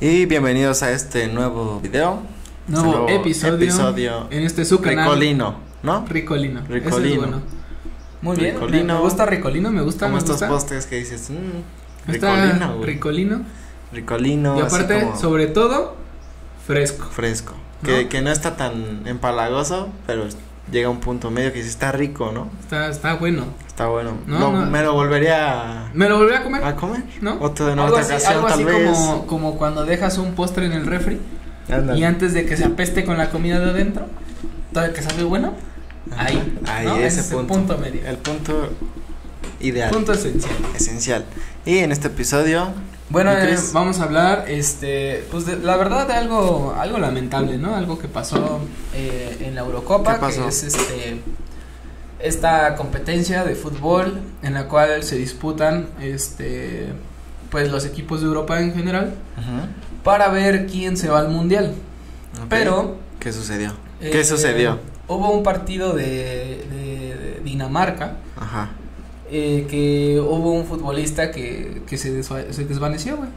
Y bienvenidos a este nuevo video. Nuevo episodio en este su canal. Ricolino, ¿no? Ricolino. Ricolino. Eso es bueno. Muy Ricolino. Bien. Me gusta Ricolino, me gusta. Como estos postes que dices. Ricolino. Ricolino. Ricolino. Y aparte, como... sobre todo, fresco. Fresco. ¿No? Que no está tan empalagoso, pero llega a un punto medio que sí está rico, ¿no? Está bueno. Está bueno. No, me lo volvería a comer. ¿A comer? ¿No? Otro en otra ocasión, algo así tal vez. Como cuando dejas un postre en el refri. Ándale. Y antes de que se apeste con la comida de adentro, todavía que sabe bueno, ahí ¿no? ese punto medio. El punto ideal. Punto esencial. Esencial. Y en este episodio, bueno, vamos a hablar, pues la verdad de algo lamentable, ¿no? Algo que pasó en la Eurocopa, que es esta competencia de fútbol en la cual se disputan, pues los equipos de Europa en general. Ajá. Para ver quién se va al mundial. Okay. Pero ¿qué sucedió? ¿Qué sucedió? Hubo un partido de Dinamarca. Ajá. Que hubo un futbolista que se desvaneció, güey.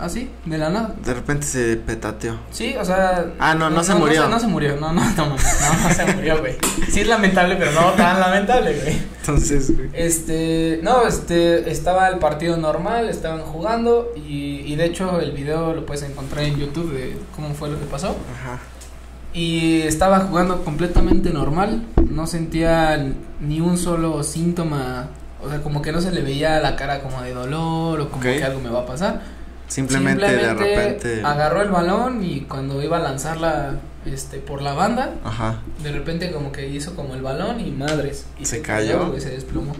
Así, de la nada. De repente se petateó. Sí, o sea. Ah, no se murió. No se murió, no se murió, güey. Sí es lamentable, pero no tan lamentable, güey. Entonces, güey. Estaba el partido normal, estaban jugando y de hecho el video lo puedes encontrar en YouTube de cómo fue lo que pasó. Ajá. Y estaba jugando completamente normal, no sentía ni un solo síntoma, o sea, como que no se le veía la cara como de dolor o como que algo me va a pasar. Simplemente de repente agarró el balón y cuando iba a lanzarla por la banda, ajá, de repente como que hizo como el balón y madres, y se cayó y se desplomó.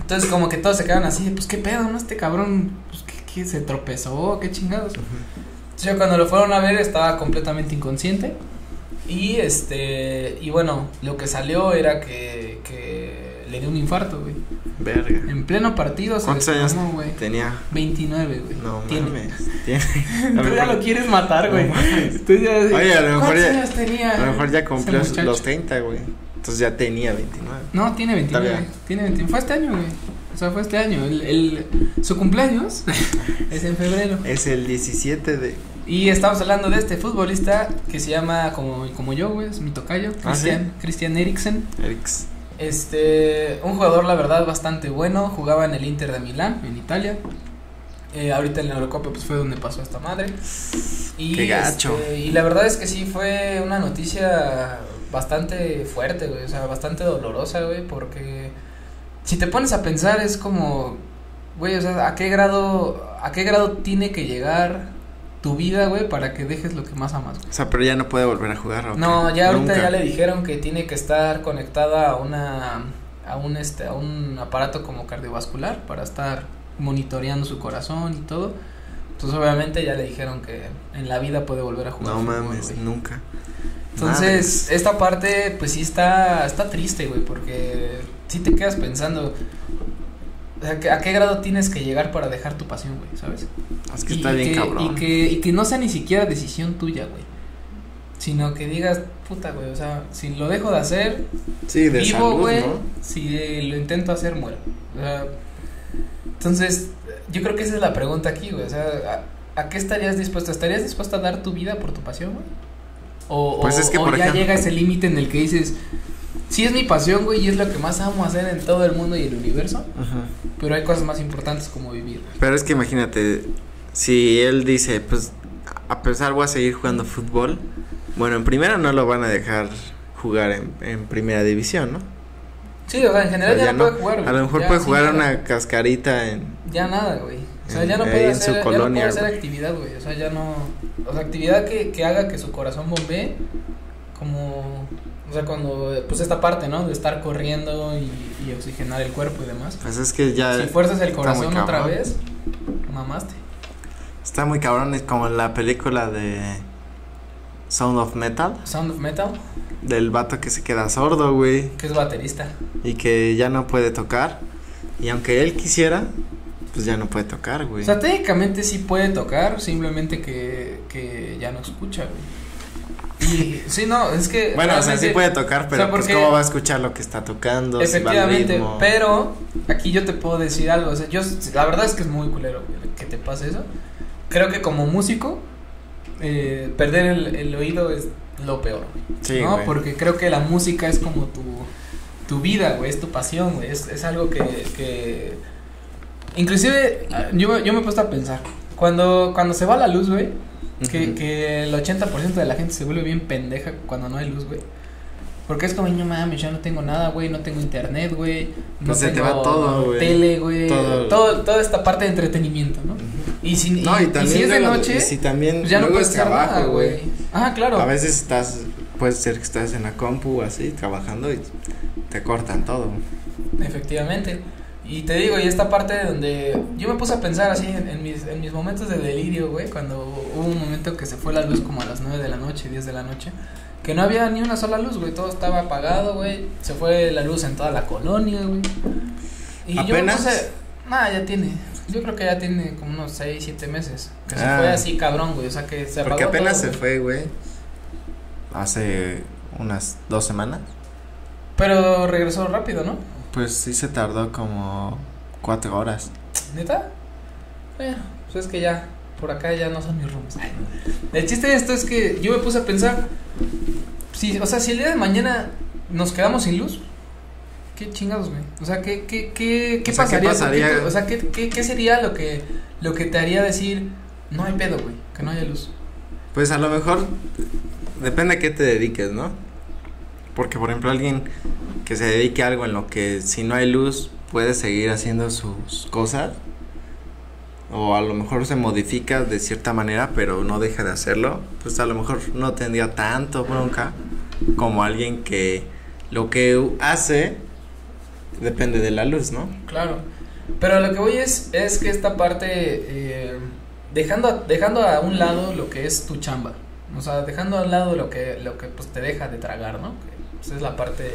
Entonces como que todos se quedan así, pues qué pedo, ¿no? Este cabrón, pues qué se tropezó, qué chingados. Uh-huh. Entonces yo cuando lo fueron a ver estaba completamente inconsciente y y bueno, lo que salió era que le dio un infarto, güey. Verga. En pleno partido. ¿Cuántos años tenía? 29, güey. No mames. Tú ya lo quieres matar, güey. Oye, a lo mejor ya cumplió los 30, güey. Entonces ya tenía 29. No, tiene 29. Fue este año, güey. O sea, fue este año. Su cumpleaños es en febrero. Es el 17 de. Y estamos hablando de este futbolista que se llama como yo, güey, es mi tocayo, Cristian Eriksen. Un jugador la verdad bastante bueno, jugaba en el Inter de Milán, en Italia. Ahorita en la Eurocopa pues fue donde pasó esta madre. Y qué gacho. Y la verdad es que sí fue una noticia bastante fuerte, güey, o sea, bastante dolorosa, güey, porque si te pones a pensar es como, güey, o sea, ¿a qué grado tiene que llegar tu vida, güey, para que dejes lo que más amas, güey? O sea, pero ya no puede volver a jugar, ¿o no? Ya ahorita nunca. Ya le dijeron que tiene que estar conectada a un aparato como cardiovascular para estar monitoreando su corazón y todo. Entonces obviamente ya le dijeron que en la vida puede volver a jugar. No fútbol, mames, güey. Nunca. Entonces mames. Esta parte pues sí está triste, güey, porque sí te quedas pensando, ¿a qué grado tienes que llegar para dejar tu pasión, güey? ¿Sabes? Es que está bien cabrón. Y que no sea ni siquiera decisión tuya, güey, sino que digas, puta, güey, o sea, si lo dejo de hacer, sí, de vivo, salud, güey, ¿no? Si lo intento hacer, muero. O sea, entonces, yo creo que esa es la pregunta aquí, güey, o sea, ¿a qué estarías dispuesto? ¿Estarías dispuesto a dar tu vida por tu pasión, güey? Pues es que por ejemplo, ya llega ese límite en el que dices... Sí es mi pasión, güey, y es lo que más amo hacer en todo el mundo y el universo. Ajá. Pero hay cosas más importantes como vivir. Pero es que imagínate, si él dice, pues, a pesar voy a seguir jugando fútbol. Bueno, en primera no lo van a dejar jugar en primera división, ¿no? Sí, o sea, en general ya no puede jugar, güey. A lo mejor ya puede jugar una cascarita en... Ya nada, güey. O sea, ya no puede hacer, su colonia, ya no puede hacer actividad, güey. O sea, ya no... O sea, actividad que haga que su corazón bombee como... O sea, cuando, pues esta parte, ¿no? De estar corriendo y oxigenar el cuerpo y demás. Pues es que ya. Si fuerzas el corazón otra vez, mamaste. Está muy cabrón, es como la película de Sound of Metal. Sound of Metal. Del vato que se queda sordo, güey. Que es baterista. Y que ya no puede tocar. Y aunque él quisiera, pues ya no puede tocar, güey. O sea, técnicamente sí puede tocar, simplemente que ya no escucha, güey. Y, sí, no, es que. Bueno, o sea, sí puede tocar, pero o sea, porque, pues, ¿cómo va a escuchar lo que está tocando? Efectivamente, si va el ritmo? Pero aquí yo te puedo decir algo, o sea, la verdad es que es muy culero, güey, que te pase eso. creo que como músico, perder el oído es lo peor, sí, ¿no? Güey. Porque creo que la música es como tu vida, güey, es tu pasión, güey, es algo que... Inclusive, yo me he puesto a pensar, cuando se va la luz, güey, que el 80% de la gente se vuelve bien pendeja cuando no hay luz, güey. Porque es como, no mames, ya no tengo nada, güey, no tengo internet, güey, no pues tengo se te va todo, güey, tele, güey, toda esta parte de entretenimiento, ¿no? Y si, no, y si es de noche, si también ya no puedes hacer nada, güey. Ah, claro. A veces puede ser que estás en la compu así, trabajando y te cortan todo. Efectivamente. Y te digo, y esta parte donde yo me puse a pensar así en mis momentos de delirio, güey, cuando hubo un momento que se fue la luz como a las 9 de la noche, 10 de la noche, que no había ni una sola luz, güey, todo estaba apagado, güey, se fue la luz en toda la colonia, güey. Y ¿apenas? Yo me puse, yo creo que ya tiene como unos 6, 7 meses, que se fue así cabrón, güey, o sea que se apagó. Porque apenas todo, se fue, güey, hace unas 2 semanas. Pero regresó rápido, ¿no? Pues sí se tardó como 4 horas. ¿Neta? Bueno, pues es que ya, por acá ya no son mis rooms. El chiste de esto es que yo me puse a pensar, si el día de mañana nos quedamos sin luz, qué chingados, güey. O sea, ¿qué pasaría? O sea, ¿qué sería lo que te haría decir, no hay pedo, güey, que no haya luz? Pues a lo mejor, depende a qué te dediques, ¿no? Porque, por ejemplo, alguien que se dedique a algo en lo que si no hay luz puede seguir haciendo sus cosas, o a lo mejor se modifica de cierta manera pero no deja de hacerlo, pues a lo mejor no tendría tanto bronca como alguien que lo que hace depende de la luz, ¿no? Claro, pero lo que voy es que esta parte, dejando a un lado lo que es tu chamba, o sea, dejando al lado lo que pues te deja de tragar, ¿no? Es la parte,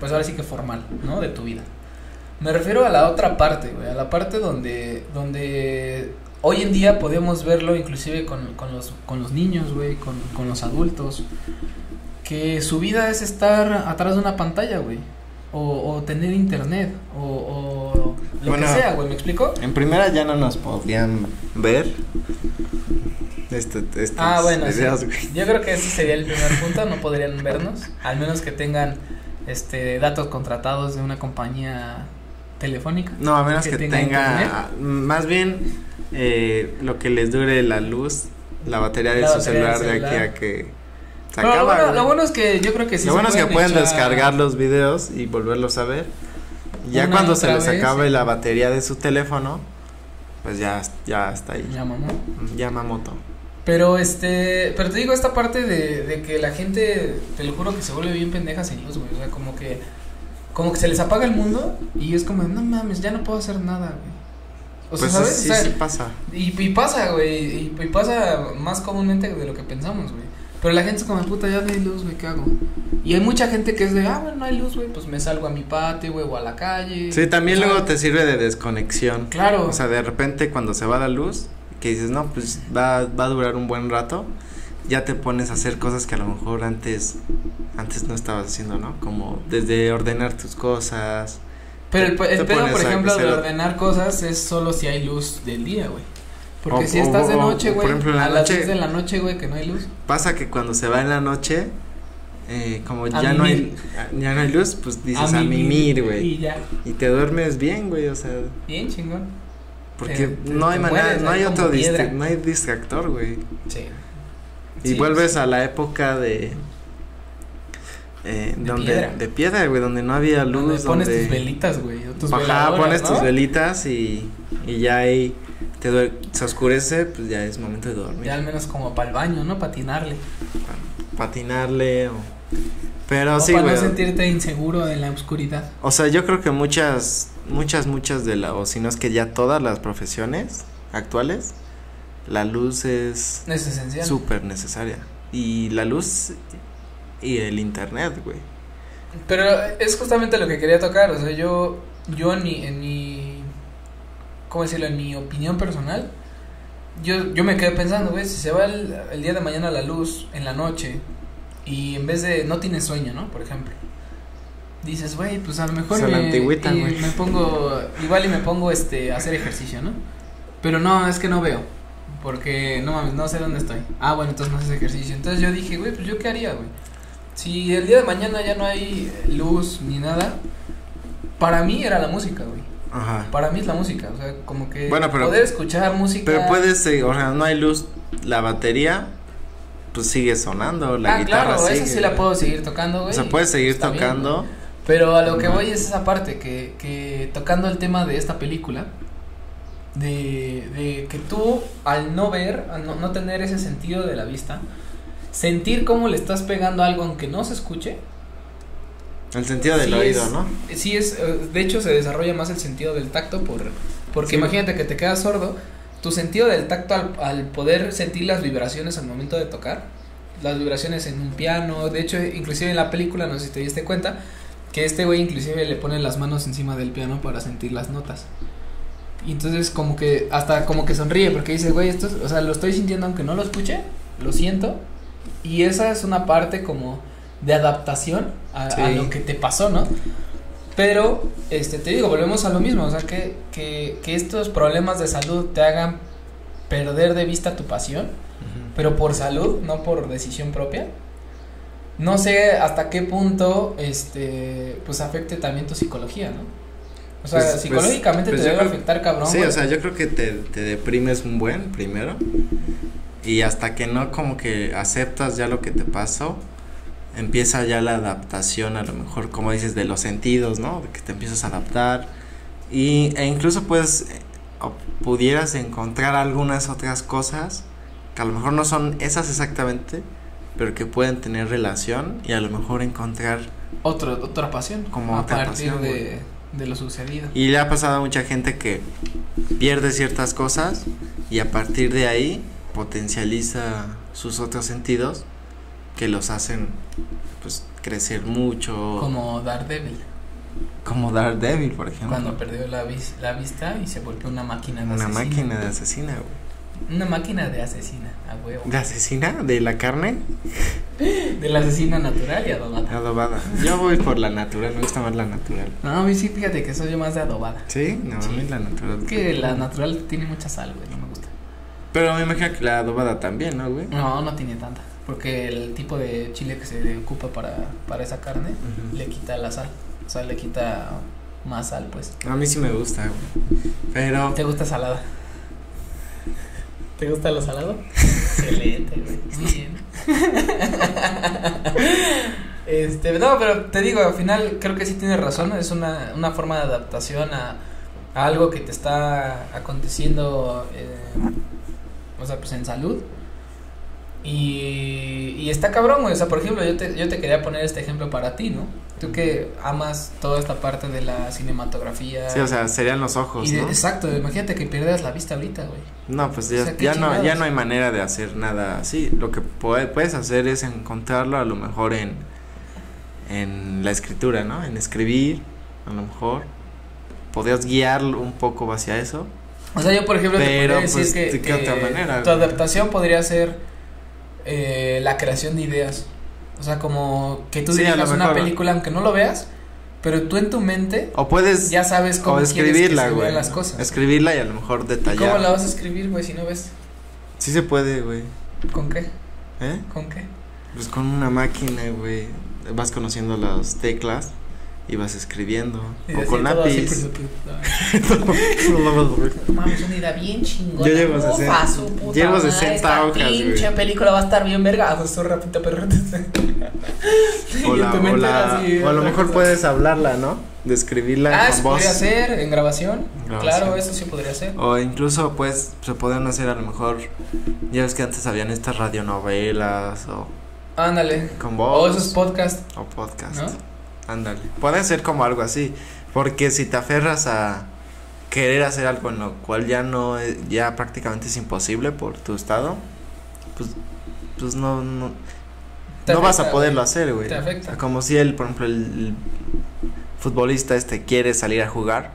pues ahora sí que formal, ¿no? De tu vida. Me refiero a la otra parte, güey, a la parte donde hoy en día podemos verlo inclusive con los niños, güey, con los adultos, que su vida es estar atrás de una pantalla, güey, o tener internet, o lo que sea, güey, ¿me explico? En primera ya no nos podían ver. Bueno, ideas, sí. Yo creo que ese sería el primer punto, no podrían vernos, al menos que tengan datos contratados de una compañía telefónica. No, a menos que tenga más bien lo que les dure la luz, la batería de su celular de aquí a que se acaba. Lo bueno es que yo creo que sí. Lo bueno es que pueden descargar los videos y volverlos a ver. Ya cuando se les acabe la batería de su teléfono, pues ya está ahí. Yamamoto. Pero pero te digo esta parte de que la gente, te lo juro que se vuelve bien pendeja sin luz, güey, o sea, como que se les apaga el mundo y es como, no mames, ya no puedo hacer nada, güey. O pues sea, ¿sabes? Sí, o sea, sí pasa. Y pasa, güey, y pasa más comúnmente de lo que pensamos, güey. Pero la gente es como, puta, ya no hay luz, güey, ¿qué hago? Y hay mucha gente que es de, bueno, no hay luz, güey, pues me salgo a mi patio, güey, o a la calle. Sí, también luego te sirve de desconexión. Claro. O sea, de repente cuando se va la luz, que dices, no, pues va a durar un buen rato, ya te pones a hacer cosas que a lo mejor antes no estabas haciendo, ¿no? Como desde ordenar tus cosas. Pero el pedo, por ejemplo, de ordenar cosas es solo si hay luz del día, güey. Porque si estás de noche, güey, a las 10 de la noche, güey, que no hay luz. Pasa que cuando se va en la noche, como ya no hay luz, pues dices a mimir, güey. Y te duermes bien, güey, o sea. Bien chingón. Porque no hay manera, mueres, no hay no hay distractor, güey. Sí. Y sí, vuelves a la época de piedra, güey, donde no había luz. Donde pones tus velitas, güey. Pones, ¿no?, tus velitas y ya ahí se oscurece, pues ya es momento de dormir. Ya al menos como para el baño, ¿no? Patinarle o... Pero sí, güey. Para no sentirte inseguro en la oscuridad. O sea, yo creo que muchas de las, o si no es que ya todas las profesiones actuales, la luz es esencial, súper necesaria. Y la luz y el internet, güey. Pero es justamente lo que quería tocar, o sea, yo en mi ¿cómo decirlo? En mi opinión personal, yo me quedé pensando, güey, si se va el día de mañana la luz en la noche y en vez de, no tienes sueño, ¿no? Por ejemplo, dices, güey, pues a lo mejor me pongo a hacer ejercicio, ¿no? Pero no, es que no veo, porque no mames, no sé dónde estoy. Ah, bueno, entonces no haces ejercicio. Entonces yo dije, güey, pues yo qué haría, güey. Si el día de mañana ya no hay luz ni nada, para mí era la música, güey. Ajá. Para mí es la música, o sea, como que bueno, pero, poder escuchar música. Pero puedes, o sea, no hay luz, la batería pues sigue sonando, la guitarra claro, sigue, esa sí la puedo seguir tocando, güey. O sea, puedes seguir tocando bien, pero a lo que voy es esa parte que tocando el tema de esta película de que tú al no ver, al no tener ese sentido de la vista, sentir cómo le estás pegando algo aunque no se escuche. El sentido del oído, ¿no? Sí es, de hecho se desarrolla más el sentido del tacto porque sí. Imagínate que te quedas sordo, tu sentido del tacto al poder sentir las vibraciones al momento de tocar, las vibraciones en un piano, de hecho inclusive en la película, no sé si te diste cuenta, que este güey inclusive le pone las manos encima del piano para sentir las notas. Y entonces como que hasta como que sonríe porque dice, güey, esto, o sea, lo estoy sintiendo aunque no lo escuche, lo siento. Y esa es una parte como de adaptación sí. A lo que te pasó, ¿no? Pero, te digo, volvemos a lo mismo, o sea, que estos problemas de salud te hagan perder de vista tu pasión, uh-huh. Pero por salud, no por decisión propia. No sé hasta qué punto, pues afecte también tu psicología, ¿no? O sea, pues, psicológicamente pues te debe afectar, cabrón. Sí, o sea, yo creo que te deprimes un buen primero y hasta que no como que aceptas ya lo que te pasó, empieza ya la adaptación a lo mejor, como dices, de los sentidos, ¿no? Que te empiezas a adaptar e incluso pues pudieras encontrar algunas otras cosas que a lo mejor no son esas exactamente, pero que pueden tener relación y a lo mejor encontrar otra pasión como a partir de lo sucedido. Y le ha pasado a mucha gente que pierde ciertas cosas y a partir de ahí potencializa sus otros sentidos que los hacen pues crecer mucho. Como Daredevil, por ejemplo. Cuando perdió la vista y se volvió una máquina de asesina. Güey. Una máquina de asesina, a huevo. ¿De asesina? ¿De la carne? De la asesina natural y adobada. Yo voy por la natural, me gusta más la natural. No, a mí sí, fíjate que soy yo más de adobada. ¿Sí? No, sí. A mí la natural. Es que la natural tiene mucha sal, güey, no me gusta. Pero me imagino que la adobada también, ¿no, güey? No tiene tanta. Porque el tipo de chile que se le ocupa para esa carne, uh-huh. Le quita la sal, o sea, le quita más sal, pues. A mí sí me gusta, güey, pero... ¿Te gusta salada? ¿Te gusta lo salado? Excelente, güey, muy bien. No, pero te digo, al final creo que sí tienes razón, es una forma de adaptación a algo que te está aconteciendo, o sea, pues en salud. Y está cabrón, güey, o sea, por ejemplo, yo te quería poner este ejemplo para ti, ¿no? Tú que amas toda esta parte de la cinematografía. Sí, o sea, serían los ojos, ¿no? Exacto, imagínate que pierdas la vista ahorita, güey. No, pues ya, o sea, ya no hay manera de hacer nada así. Lo que puedes hacer es encontrarlo a lo mejor en la escritura, ¿no? En escribir, a lo mejor podrías guiarlo un poco hacia eso. O sea, yo por ejemplo pero, te podría decir pues, que otra manera, tu adaptación podría ser la creación de ideas. O sea, como que tú dirijas una película aunque no lo veas, pero tú en tu mente o puedes, ya sabes cómo o escribirla, quieres que se vean las cosas. Escribirla y a lo mejor detallar. ¿Cómo la vas a escribir, güey, si no ves? Sí se puede, güey. ¿Con qué? ¿Con qué? Pues con una máquina, güey. Vas conociendo las teclas y vas escribiendo. Y o con lápiz. Mames, una idea bien chingona. Yo llevo 60. Llevo 60 hojas. Pinche película va a estar bien verga. Eso rapidito, perro. O a lo mejor puedes hablarla, ¿no? Describirla con voz. Podría ser en grabación. Claro, eso sí podría ser. O incluso, pues, se podrían hacer a lo mejor. Ya ves que antes habían estas radionovelas o. Ándale. Con voz. O esos podcasts. O podcast. ¿No? Ándale, puede ser como algo así, porque si te aferras a querer hacer algo en lo cual ya prácticamente es imposible por tu estado, pues no vas a poderlo hacer, güey. Te afecta. Como si por ejemplo, el futbolista quiere salir a jugar,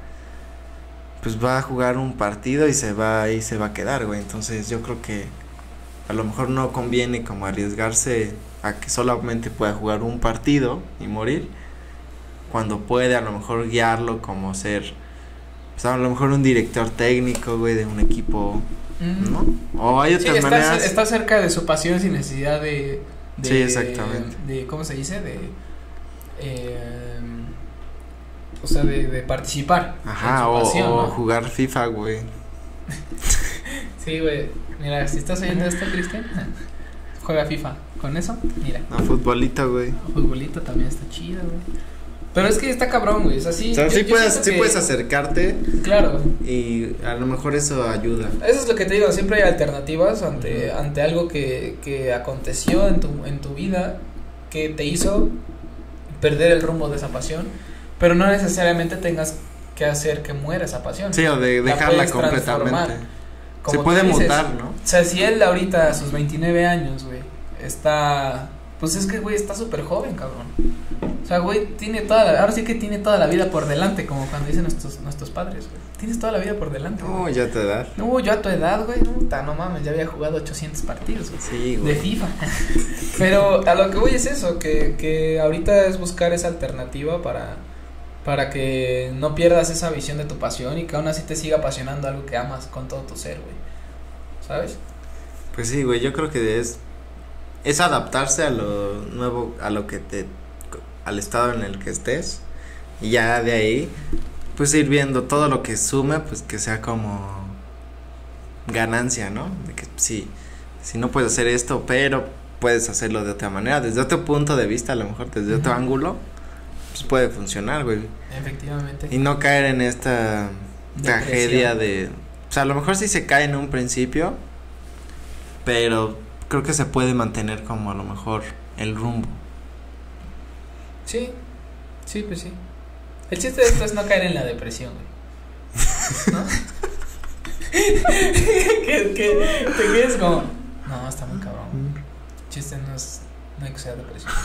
pues va a jugar un partido y se va a quedar, güey. Entonces yo creo que a lo mejor no conviene como arriesgarse a que solamente pueda jugar un partido y morir. Cuando puede a lo mejor guiarlo como ser pues, a lo mejor un director técnico, güey, de un equipo, ¿no? O hay otras maneras. Está cerca de su pasión sin necesidad de sí, exactamente. De, ¿cómo se dice? De, o sea, de participar. Ajá, en su pasión, o ¿no? Jugar FIFA, güey. Sí, güey, mira, si estás oyendo esto, Cristian, juega FIFA. Con eso, mira. A futbolito, güey. A futbolito también está chido, güey. Pero es que está cabrón, güey, o sea, sí. O sea, sí puedes acercarte. Claro. Y a lo mejor eso ayuda. Eso es lo que te digo, siempre hay alternativas ante algo que aconteció en tu vida, que te hizo perder el rumbo de esa pasión, pero no necesariamente tengas que hacer que muera esa pasión. Sí, o de dejarla completamente. Se puede mutar, ¿no? O sea, si él ahorita a sus 29 años, güey, está, pues es que, güey, está súper joven, cabrón. O sea, güey, ahora sí que tiene toda la vida por delante, como cuando dicen nuestros padres, güey. Tienes toda la vida por delante. No, ya a tu edad. No, yo a tu edad, güey, no mames, ya había jugado 800 partidos, güey. Sí, güey. De FIFA. Pero a lo que voy es eso, que ahorita es buscar esa alternativa para que no pierdas esa visión de tu pasión y que aún así te siga apasionando algo que amas con todo tu ser, güey. ¿Sabes? Pues sí, güey, yo creo que es adaptarse a lo nuevo, a lo que te al estado en el que estés, y ya de ahí, pues ir viendo todo lo que sume, pues que sea como ganancia, ¿no? De que si no puedes hacer esto, pero puedes hacerlo de otra manera, desde otro punto de vista, a lo mejor desde otro ángulo, pues puede funcionar, güey. Efectivamente. Y no caer en esta tragedia de, o sea, a lo mejor sí se cae en un principio, pero creo que se puede mantener como a lo mejor el rumbo. Sí, pues sí. El chiste de esto es no caer en la depresión, güey, ¿no? que te quedes como, no, está muy cabrón. El chiste no hay que ser depresiones,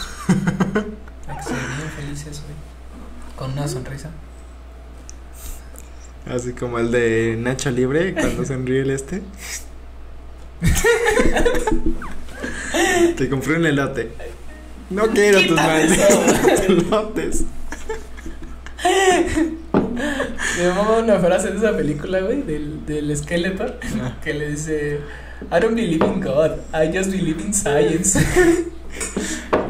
güey. Hay que ser bien felices, güey, con una sonrisa. Así como el de Nacho Libre, cuando sonríe el Te compré un elote. No quiero tus malditos. Me mamó una frase de esa película, güey, del Skeletor, que le dice, I don't believe in God, I just believe in science.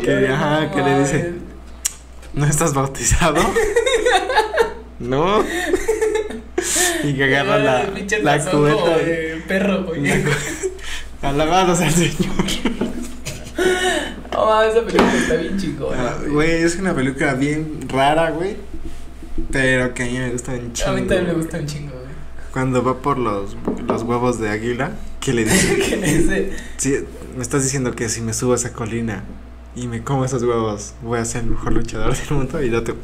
Que le dice, ¿no estás bautizado? No. Y que agarra la cubeta de perro, güey. Alabados al Señor. Oh, esa película está bien chingona, güey, es una película bien rara, güey, pero que a mí me gusta un chingo. A mí también me gusta un chingo, güey. Cuando va por los huevos de águila, que le dice, sí, me estás diciendo que si me subo a esa colina y me como esos huevos, voy a ser el mejor luchador del mundo, y date.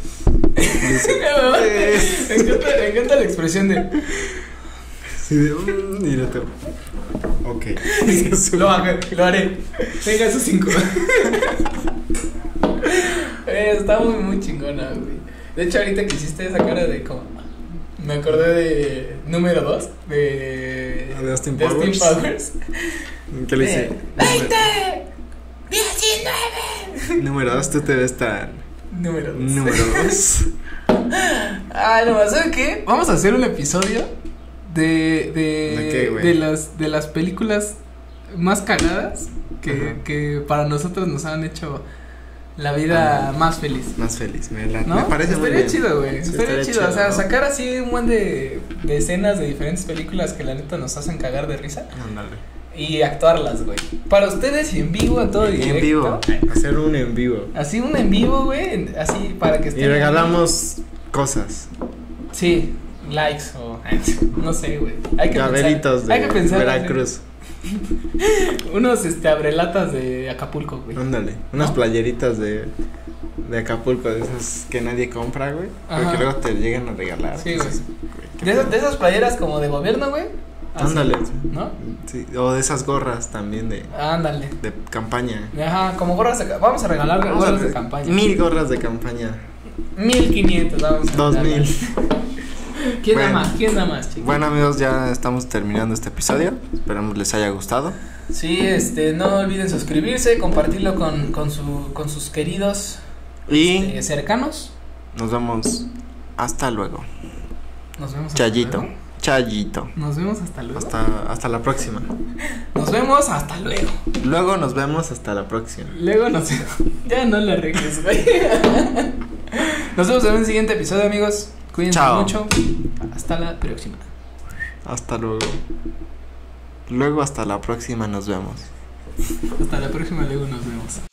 Me encanta la expresión de y date. Ok. Lo haré. Venga, esos 5. Está muy chingona, güey. De hecho, ahorita que hiciste esa cara de como, me acordé de número 2 de Austin Powers. ¿Qué le hice? 20 19 Número 2, tú te ves tan Número 2. Ah, no, ¿sabes qué? Vamos a hacer un episodio de las películas más cagadas que para nosotros nos han hecho la vida más feliz. Más feliz, me parece muy bien. Chido, güey. Estaría chido, ¿no? O sea, sacar así un buen de escenas de diferentes películas que la neta nos hacen cagar de risa. Ándale. Y actuarlas, güey. Para ustedes en vivo, a todo directo. En vivo. Hacer un en vivo. Así un en vivo, güey, así para que estén. Y regalamos cosas. Sí. Likes o no sé, güey. Hay que pensar. Hay que pensar. Veracruz. Unos abrelatas de Acapulco, güey. Ándale, unas playeritas de Acapulco, de esas que nadie compra, güey, pero que luego te llegan a regalar. Sí, güey. De esas playeras como de gobierno, güey. Ándale, ¿no? Sí, o de esas gorras también de. Ándale. De campaña. Ajá, como gorras de. Vamos a regalar gorras de campaña. 1000 gorras de campaña. 1500, vamos a 2000. ¿Quién da más, chicos? Bueno, amigos, ya estamos terminando este episodio. Esperamos les haya gustado. Sí, no olviden suscribirse, compartirlo con sus queridos y cercanos. Nos vemos. Hasta luego. Nos vemos. Chayito. Hasta luego. Chayito. Nos vemos hasta luego. Hasta la próxima. Nos vemos hasta luego. Luego nos vemos hasta la próxima. Luego nos vemos. Ya no la arregles, güey. Nos vemos en el siguiente episodio, amigos. Cuídense mucho. Hasta la próxima. Hasta luego. Luego hasta la próxima nos vemos. Hasta la próxima, luego nos vemos.